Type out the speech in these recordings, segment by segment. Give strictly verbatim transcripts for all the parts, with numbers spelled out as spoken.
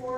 Four.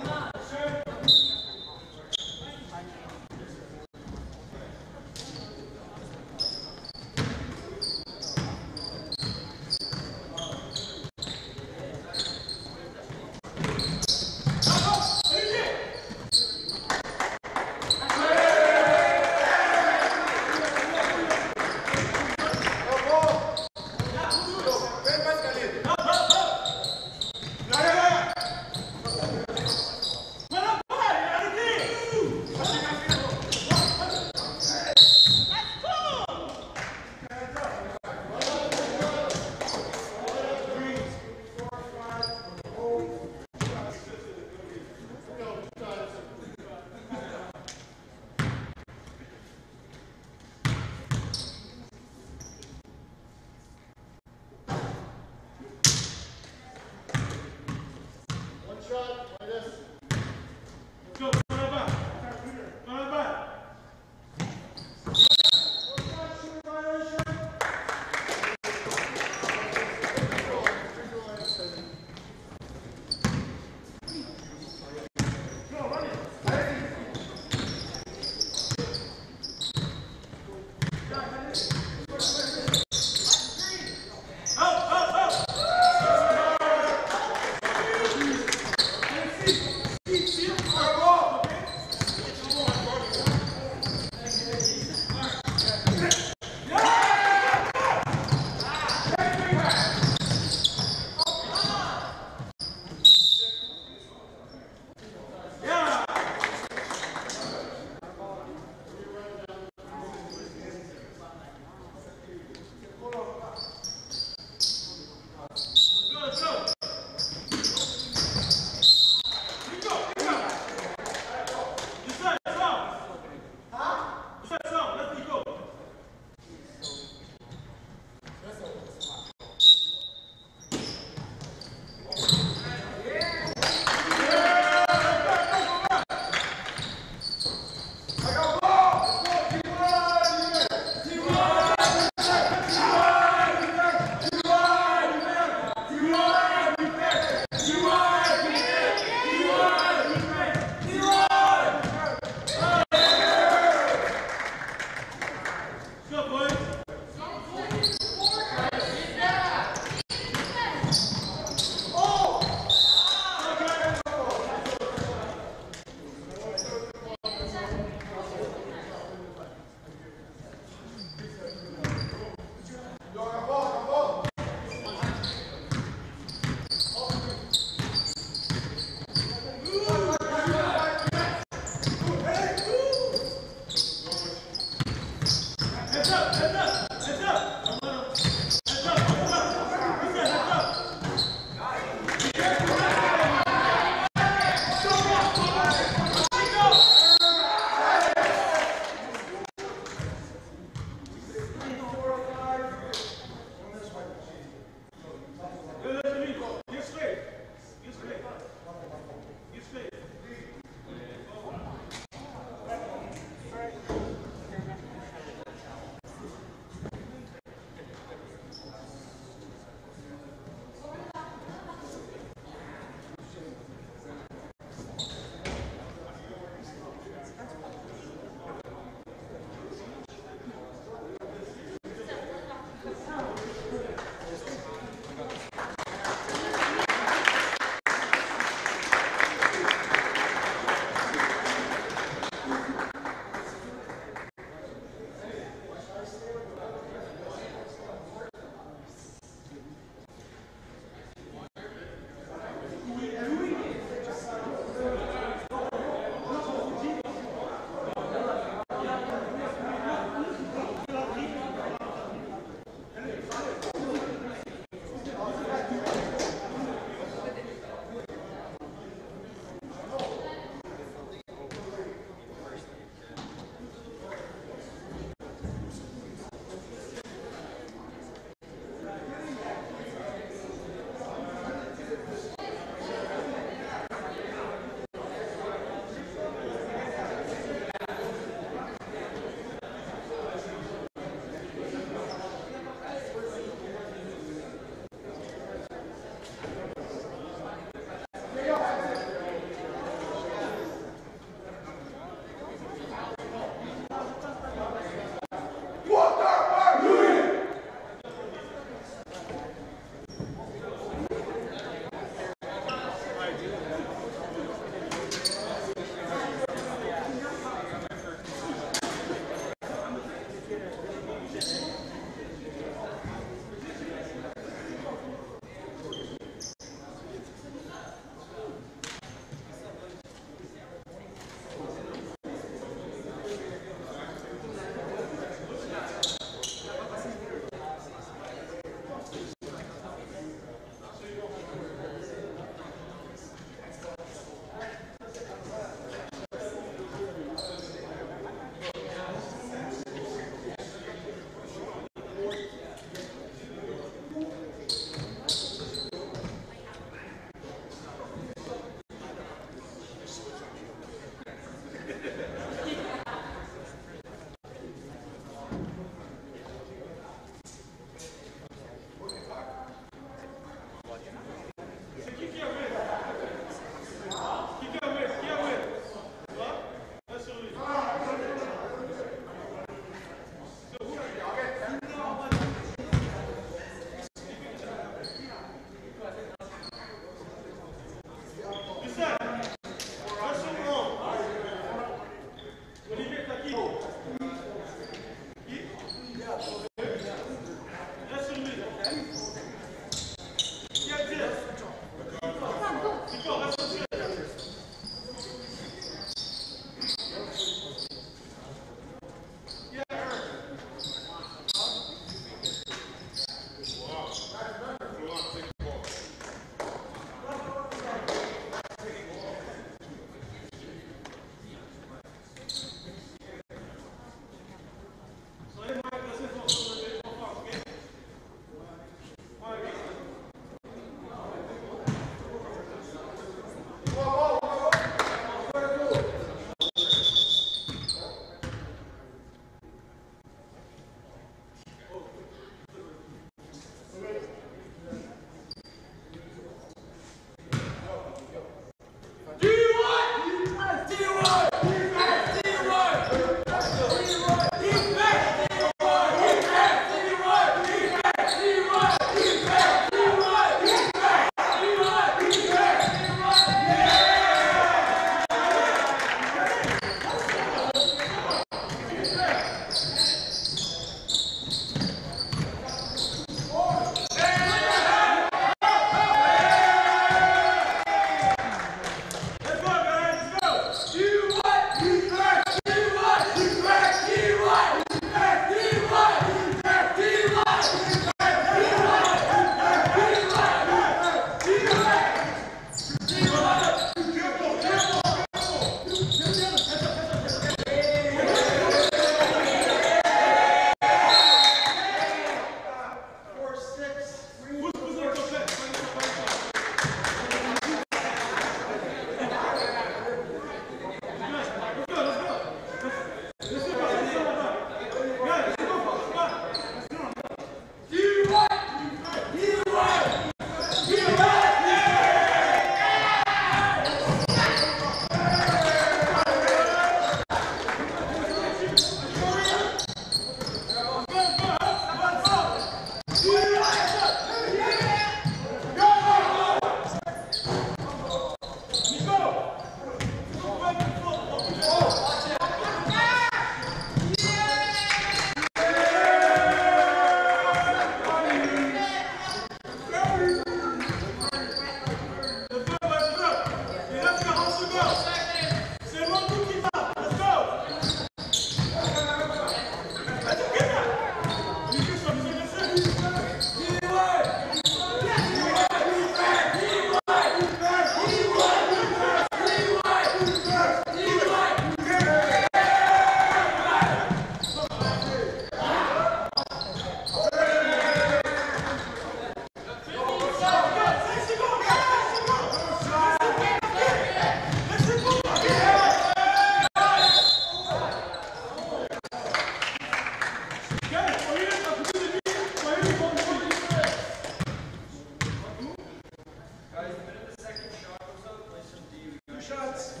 Guys, the minute the second shot goes up, play some D. Two shots.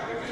Thank you.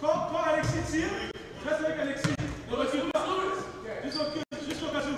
Quand, quand Alexis tire, reste avec Alexis. Ne recule pas. Jusqu'au cul, jusqu'au cachou.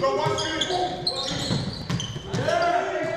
Go watch me. Yeah.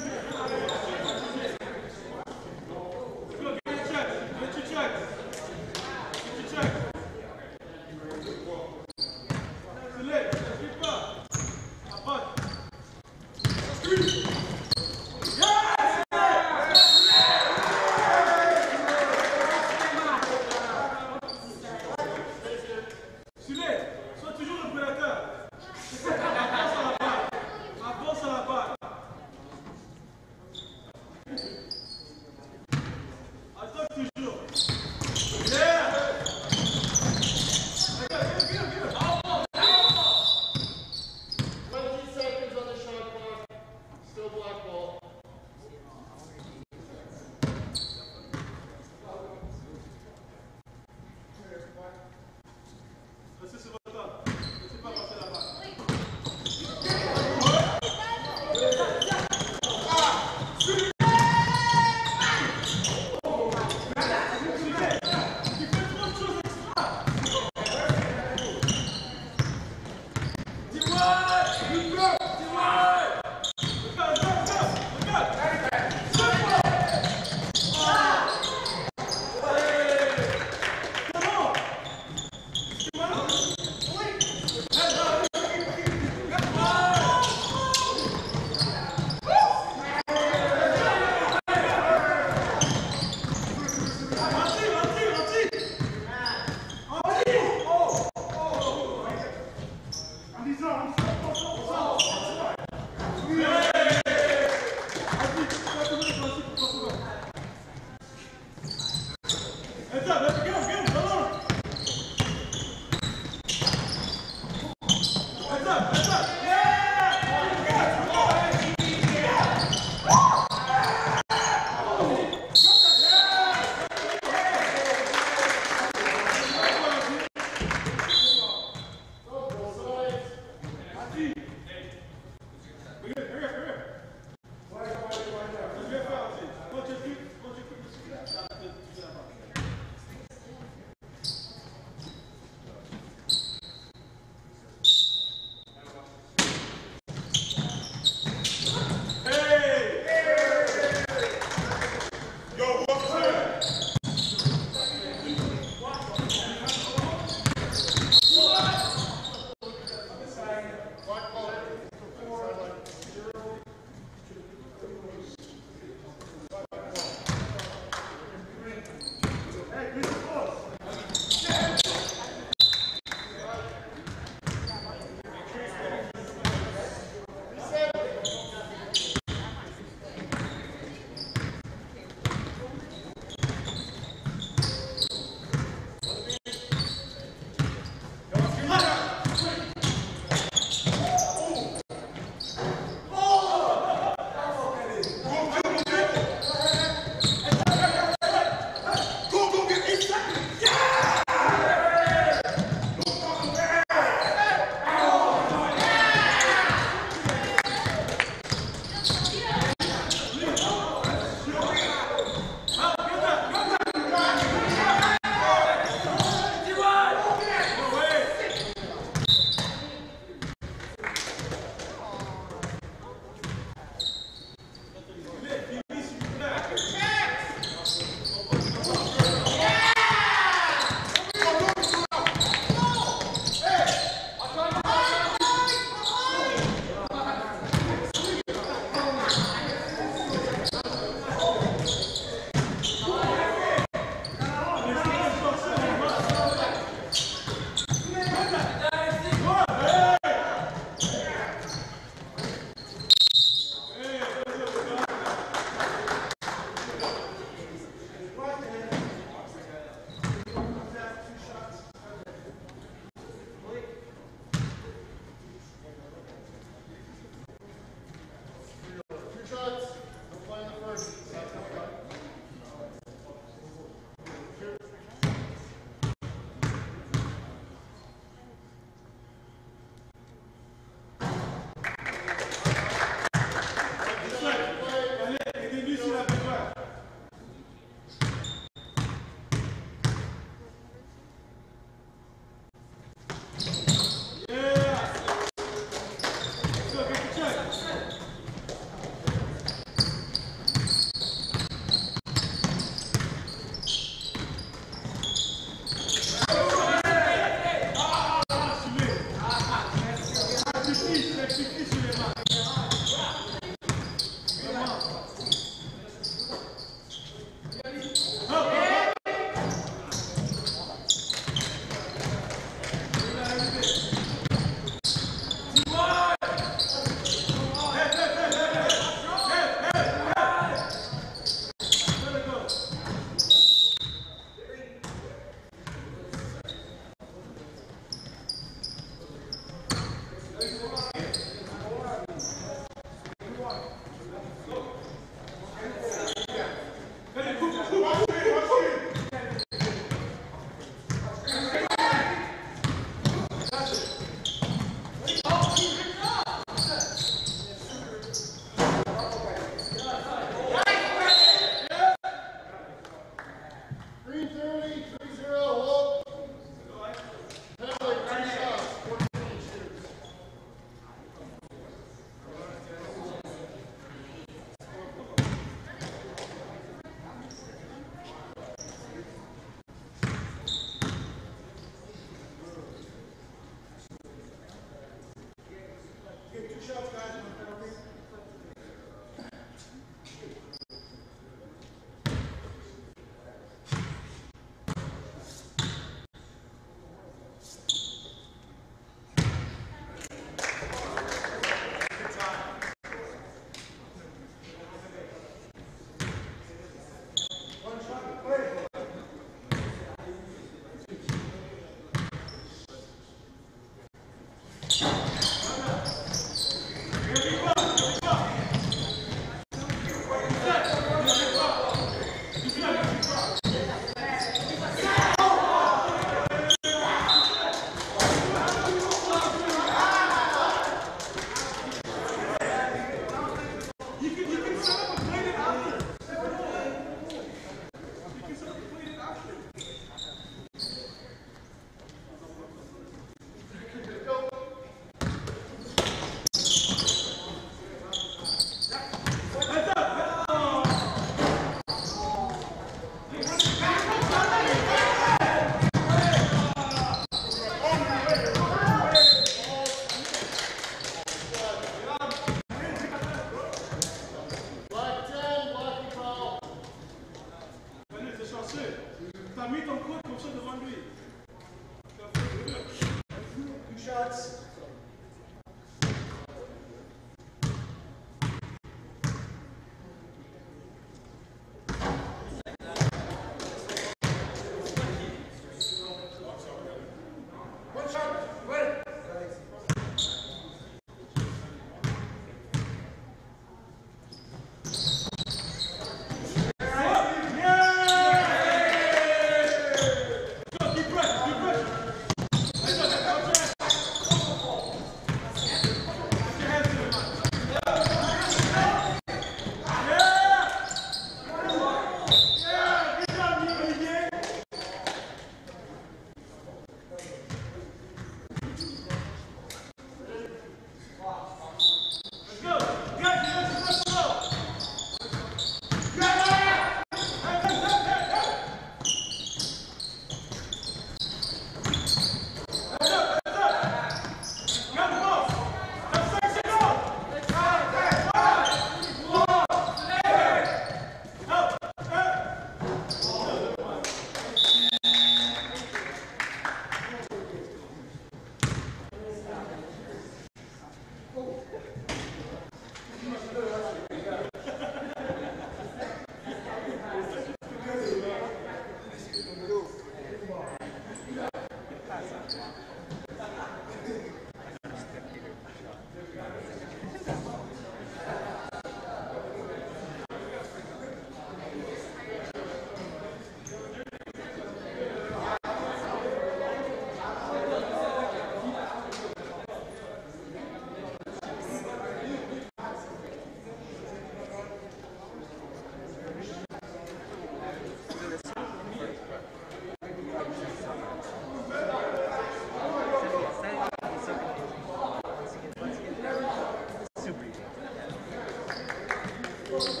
It's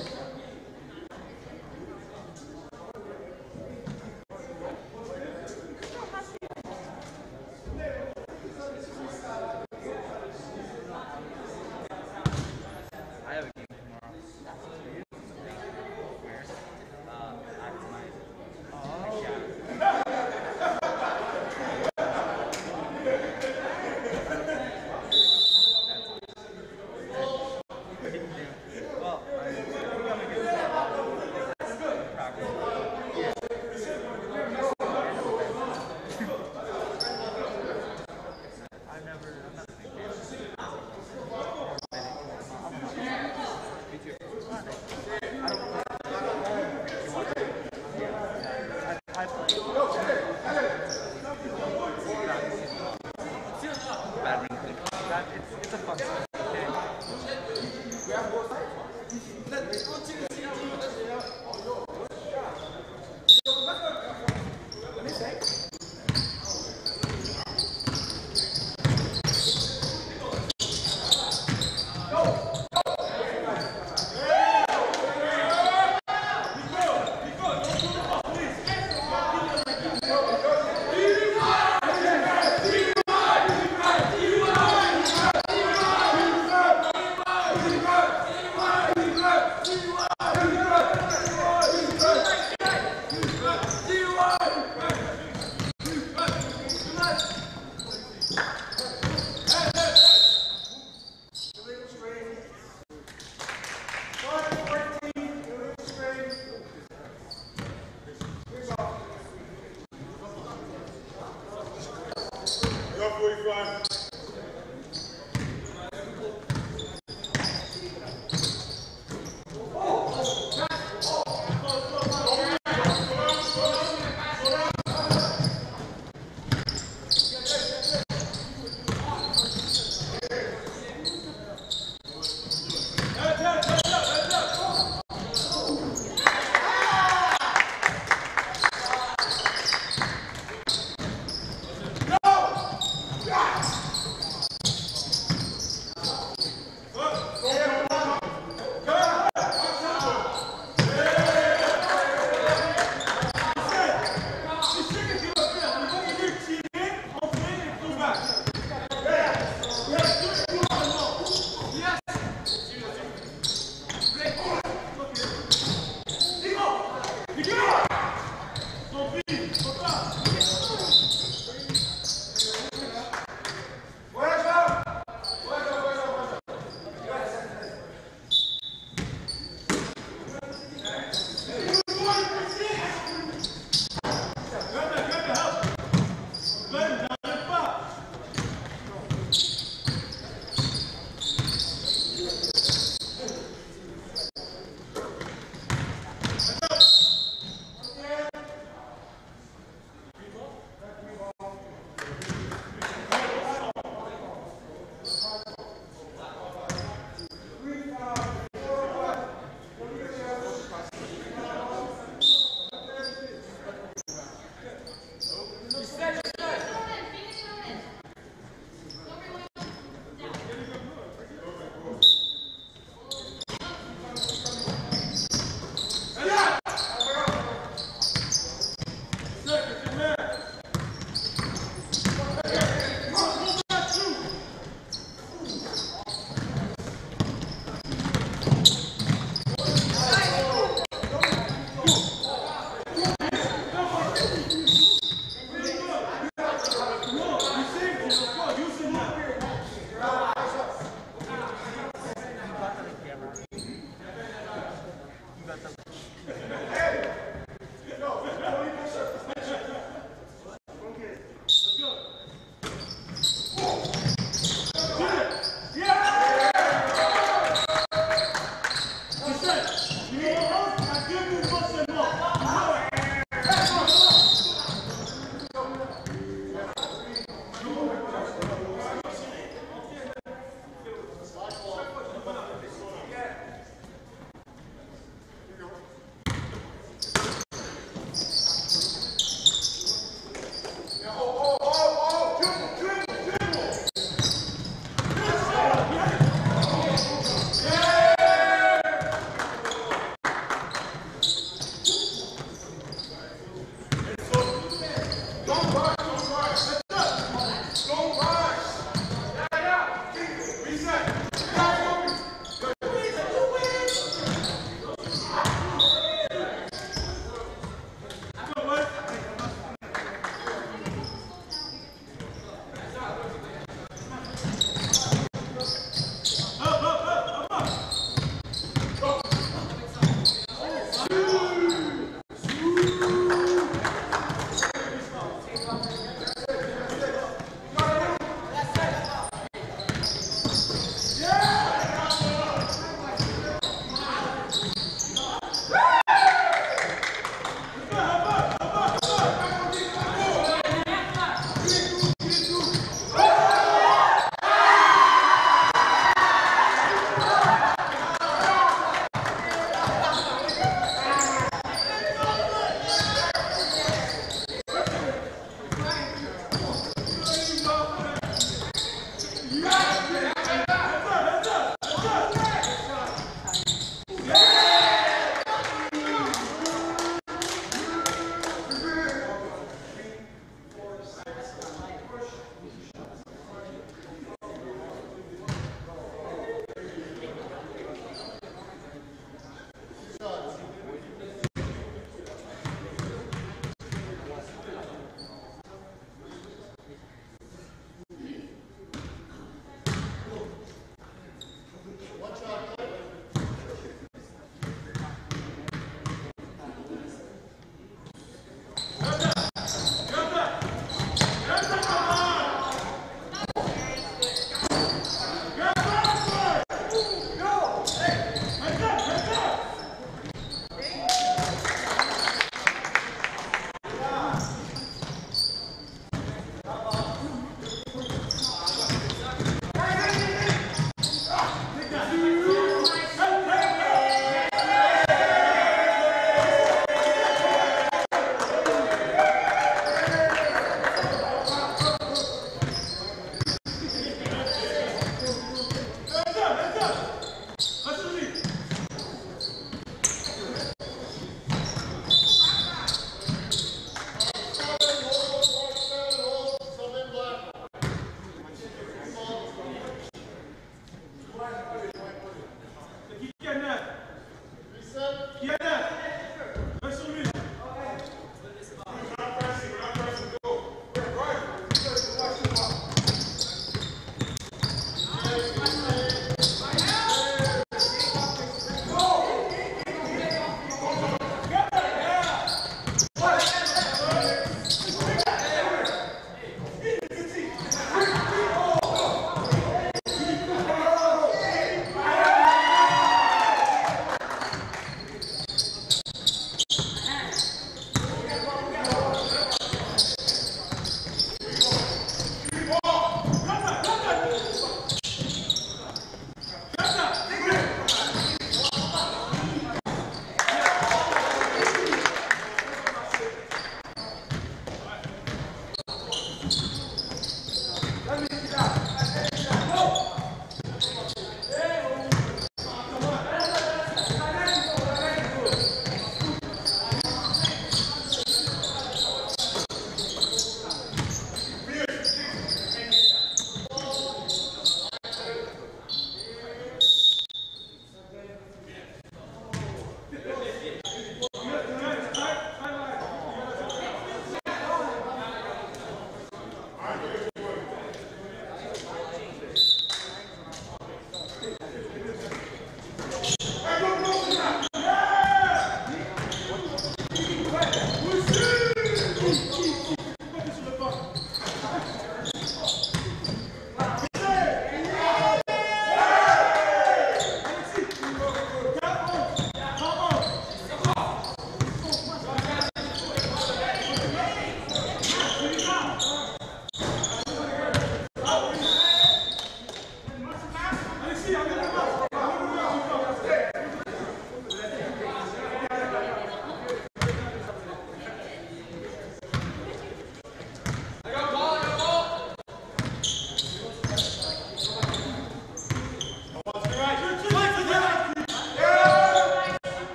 a fucking thing. We have more sides. Let's go to